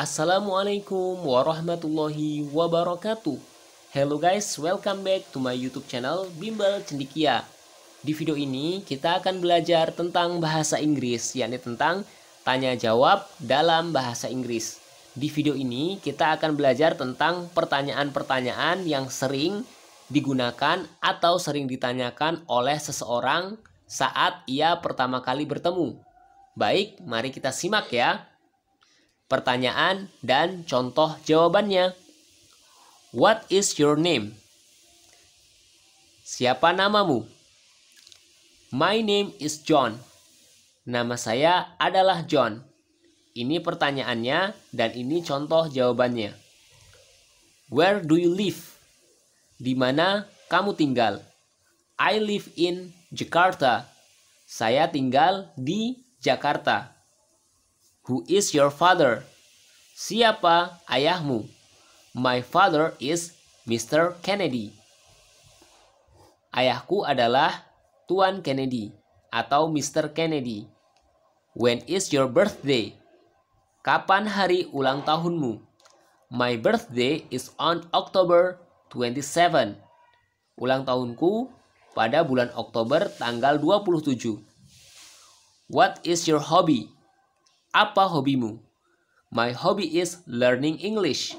Assalamualaikum warahmatullahi wabarakatuh. Hello guys, welcome back to my YouTube channel Bimbel Cendikia. Di video ini kita akan belajar tentang bahasa Inggris, yakni tentang tanya jawab dalam bahasa Inggris. Di video ini kita akan belajar tentang pertanyaan-pertanyaan yang sering digunakan atau sering ditanyakan oleh seseorang saat ia pertama kali bertemu. Baik, mari kita simak ya. Pertanyaan dan contoh jawabannya. What is your name? Siapa namamu? My name is John. Nama saya adalah John. Ini pertanyaannya dan ini contoh jawabannya. Where do you live? Di mana kamu tinggal? I live in Jakarta. Saya tinggal di Jakarta. Who is your father? Siapa ayahmu? My father is Mr. Kennedy. Ayahku adalah Tuan Kennedy atau Mr. Kennedy. When is your birthday? Kapan hari ulang tahunmu? My birthday is on October 27. Ulang tahunku pada bulan Oktober tanggal 27. What is your hobby? Apa hobimu? My hobby is learning English.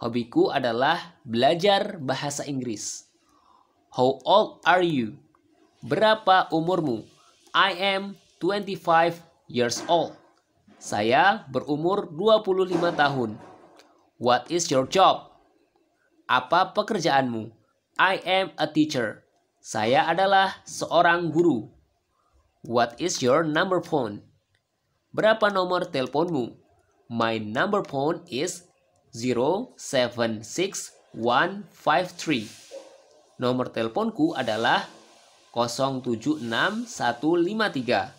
Hobiku adalah belajar bahasa Inggris. How old are you? Berapa umurmu? I am 25 years old. Saya berumur 25 tahun. What is your job? Apa pekerjaanmu? I am a teacher. Saya adalah seorang guru. What is your number phone? Berapa nomor teleponmu? My number phone is 076153. Nomor teleponku adalah 076153.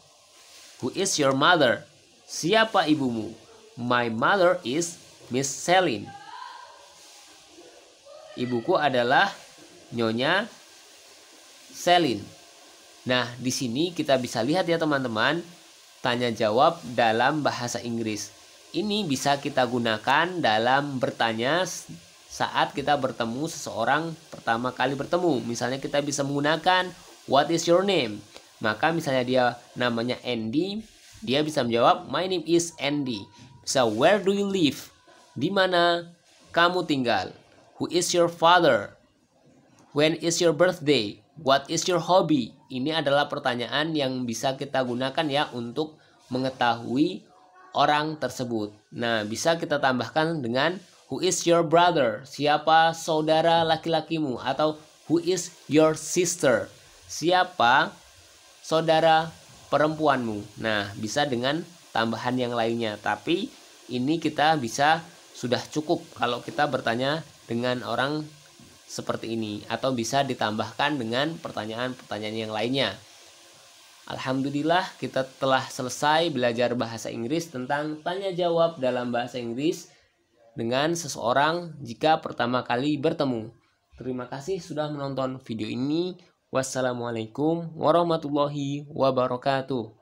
Who is your mother? Siapa ibumu? My mother is Miss Celine. Ibuku adalah Nyonya Celine. Nah, di sini kita bisa lihat ya teman-teman, tanya jawab dalam bahasa Inggris. Ini bisa kita gunakan dalam bertanya saat kita bertemu seseorang pertama kali bertemu. Misalnya kita bisa menggunakan what is your name? Maka misalnya dia namanya Andy, dia bisa menjawab my name is Andy. Bisa where do you live? Di mana kamu tinggal? Who is your father? When is your birthday? What is your hobby? Ini adalah pertanyaan yang bisa kita gunakan ya untuk mengetahui orang tersebut. Nah, bisa kita tambahkan dengan who is your brother? Siapa saudara laki-lakimu? Atau who is your sister? Siapa saudara perempuanmu? Nah, bisa dengan tambahan yang lainnya. Tapi ini kita bisa sudah cukup kalau kita bertanya dengan orang seperti ini, atau bisa ditambahkan dengan pertanyaan-pertanyaan yang lainnya. Alhamdulillah, kita telah selesai belajar bahasa Inggris tentang tanya jawab dalam bahasa Inggris dengan seseorang jika pertama kali bertemu. Terima kasih sudah menonton video ini. Wassalamualaikum warahmatullahi wabarakatuh.